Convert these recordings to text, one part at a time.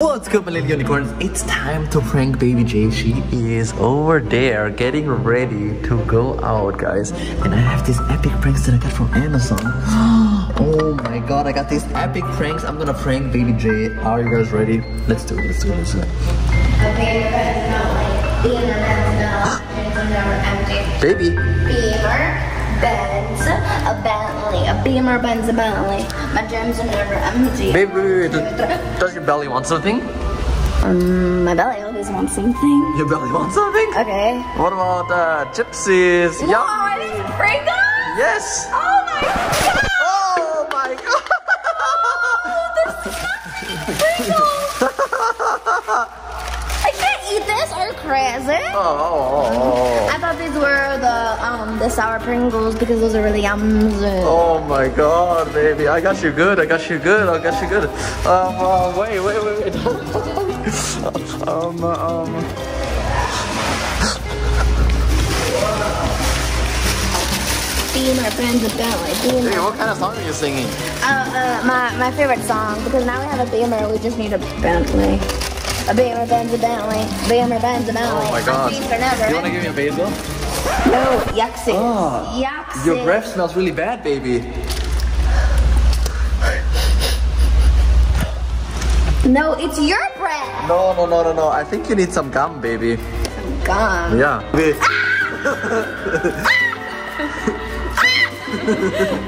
What's good, my little unicorns? It's time to prank Baby J. She is over there getting ready to go out, guys. And I have these epic pranks that I got from Amazon. Oh my god, I got these epic pranks. I'm gonna prank Baby J. Are you guys ready? Let's do it, let's do it, let's do it. Okay, your friends know, like, B and MJ. Baby. Beamer, Benz, a Bentley, a Beamer, Benz, a Bentley. My dreams are never empty. Baby, does your belly want something? My belly always wants something. Your belly wants something? Okay. What about gypsies? Wow, are these Pringles? Yes. Oh my god! Oh my god! Oh, they're so Pringles! I can't eat this or crazy. Oh. I thought these were the sour Pringles because those are really yums. Oh my god, baby. I got you good. Wait. Being our friends with Bentley. Hey, what kind of song are you singing? My favorite song, because now we have a Beamer, we just need a Bentley. A Beamer, Benz, a Bentley. Beamer, Benz, a Bentley. Oh my god. Do you want to give me a basil? No, yuxie. Oh, yuxie. Your breath smells really bad, baby. No, it's your breath. No. I think you need some gum, baby. Some gum? Yeah. Ah! Ah!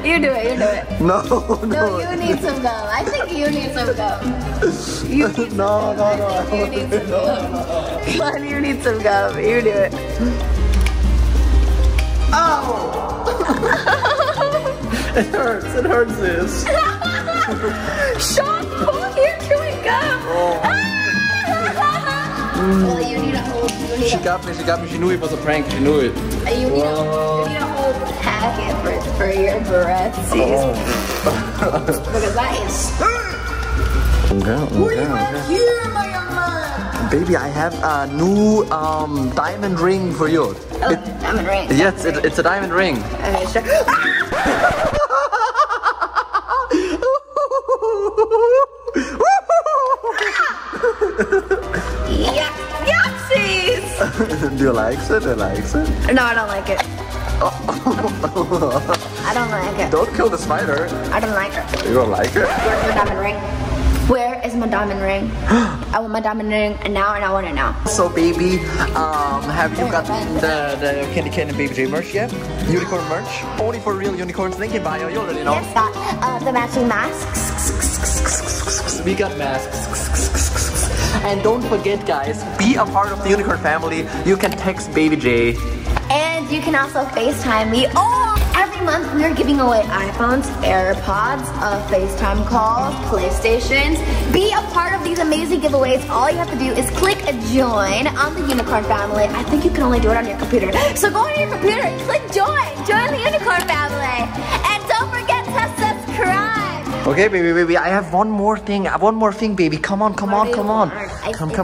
You do it. No, you need some gum. I think you need some gum. You need some gum. Come on, you need some gum. You do it. Oh! It hurts this. Sean, pull here, chewing gum! Oh. Well, you need a hold. She got me. She knew it was a prank. She knew it. You need a whole packet for your breaths. Oh. Because that is... What do you want here, my young man? Baby, I have a new diamond ring for you. Oh, diamond ring. Yes, it's a diamond ring. Okay, sure. Yucksies! Do you like it? No, I don't like it. I don't like it. Don't kill the spider. I don't like her. You don't like her? Where's my diamond ring? Where is my diamond ring? I want my diamond ring now, and I want it now. So, baby, have you gotten the Candy Ken and Baby J merch yet? Unicorn merch? Only for real unicorns. Link in bio, you already know. Yes, got the matching masks. We got masks. And don't forget, guys, be a part of the unicorn family. You can text Baby J. And you can also FaceTime me. Every month we are giving away iPhones, AirPods, FaceTime calls, PlayStations. Be a part of these amazing giveaways. All you have to do is click join on the Unicorn Family. I think you can only do it on your computer. So go on your computer and click join. Join the Unicorn Family. And don't forget to subscribe. Okay, baby. I have one more thing, baby. Come on. Come. I'm gonna be really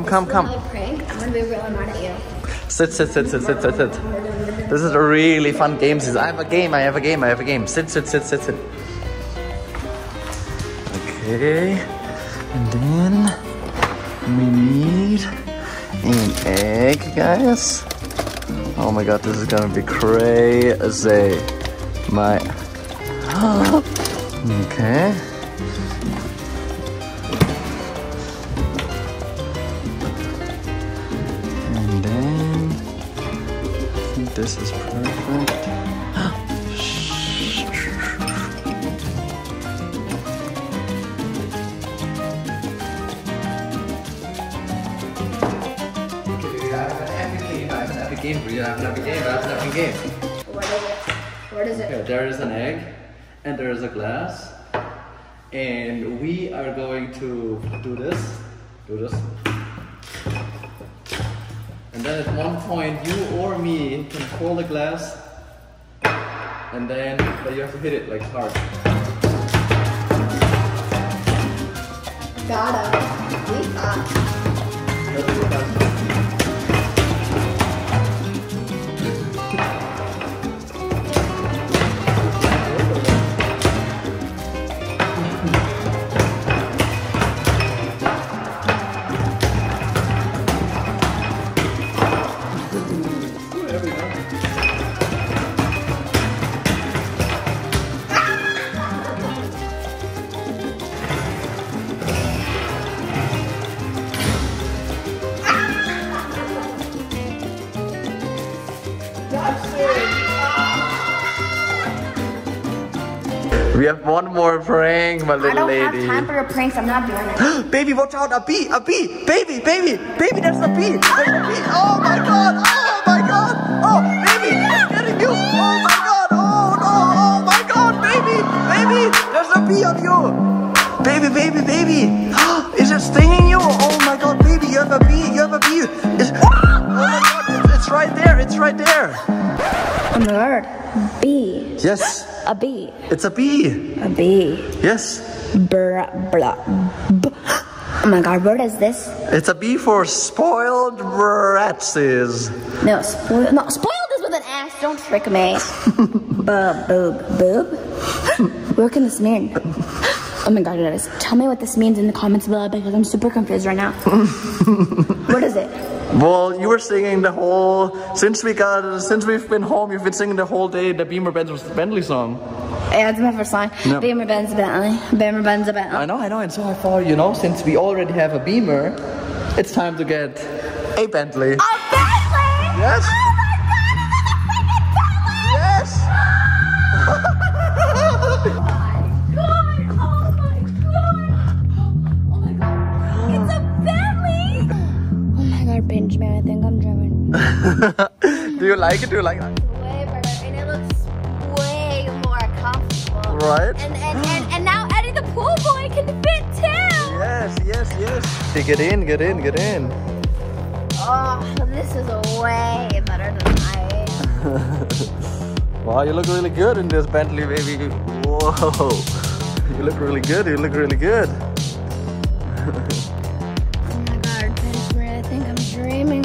mad at you. Sit. This is a really fun game. I have a game. Sit. Okay. And then we need an egg, guys. Oh my god, this is gonna be crazy. Okay. This is perfect. I have an epic game for you. What is it? Okay, there is an egg, and there is a glass, and we are going to do this. And then at one point, you or me can hold the glass, and then, but you have to hit it like hard. Got him. We got We have one more prank, my little lady. I don't have time for a prank, so I'm not doing it. Baby, watch out, a bee, baby, there's a bee, Oh my god, oh baby, it's getting you, oh my god, oh no, oh my god, baby, there's a bee on you, baby, is it stinging you? Oh my god, baby, you have a bee, it's right there, Oh my god, bee. Yes. A bee. It's a bee. A bee. Yes. Blah, blah, blah. Oh my god, what is this? It's a bee for spoiled bratses. No, spoiled is with an ass. Don't trick me. Boob. What can this mean? Oh my god, guys, tell me what this means in the comments below because I'm super confused right now. What is it? Well, you were singing the whole, since we've been home, you've been singing the whole day the Bentley song. Yeah, it's my first song. No. Beamer Bentley. I know, and so I thought, you know, since we already have a Beamer, it's time to get a Bentley. A Bentley? Yes. Oh my god, is it a freaking Bentley? Yes. Oh my god. It's a Bentley. Oh my god, pinch me, I think I'm German. Do you like it? And it looks way more comfortable. Right? And now Eddie the pool boy can fit too. Yes. Hey, get in. Oh, this is way better than mine. Wow, you look really good in this Bentley, baby. Whoa. You look really good. Oh my god, I think I'm dreaming.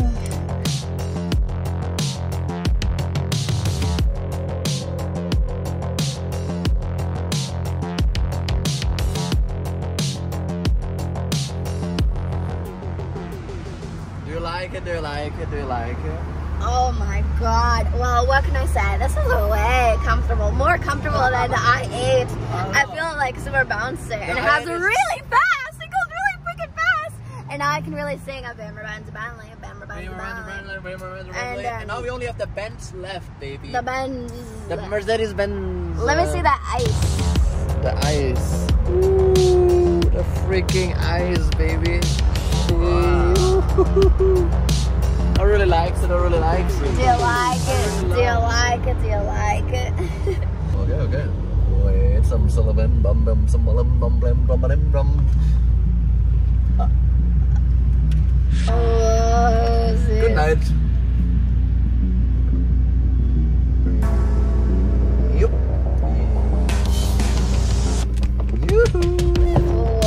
Do you like it? Oh my god. Well, what can I say? This is way comfortable. More comfortable than the i8. I feel like super bouncer. And it has really fast. It goes really freaking fast. And now I can really sing a Bammer Benz Bentley. And now we only have the Benz left, baby. The Benz. The Mercedes Benz. Let me see the ice. The ice. Ooh, the freaking ice, baby. Wow. I really like it. Do you like it? Okay. Wait, some Sullivan, bum. Oh, good night. Yup. Yoo-hoo. Oh,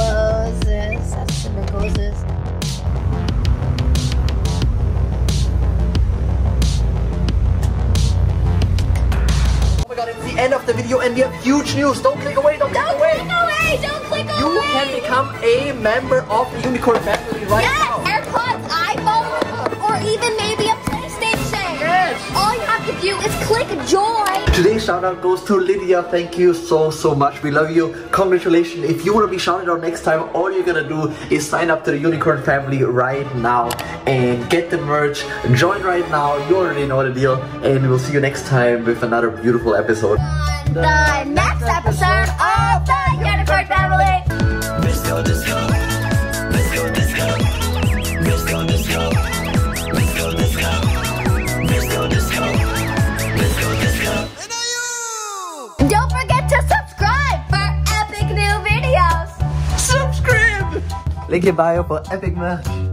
this. That's super cool, this. End of the video, and we have huge news. Don't click away. You can become a member of the Unicorn Family right now. AirPods, iPhone, or even maybe a PlayStation. Yes. All you have to do is click join. Today's shout out goes to Lydia. Thank you so much. We love you. Congratulations. If you want to be shouted out next time, all you're gonna do is sign up to the Unicorn Family right now and get the merch. Join right now. You already know the deal. And we'll see you next time with another beautiful episode. On the next episode of the Unicorn Family. Let's go. Don't forget to subscribe for epic new videos. Subscribe. Link your bio for epic merch.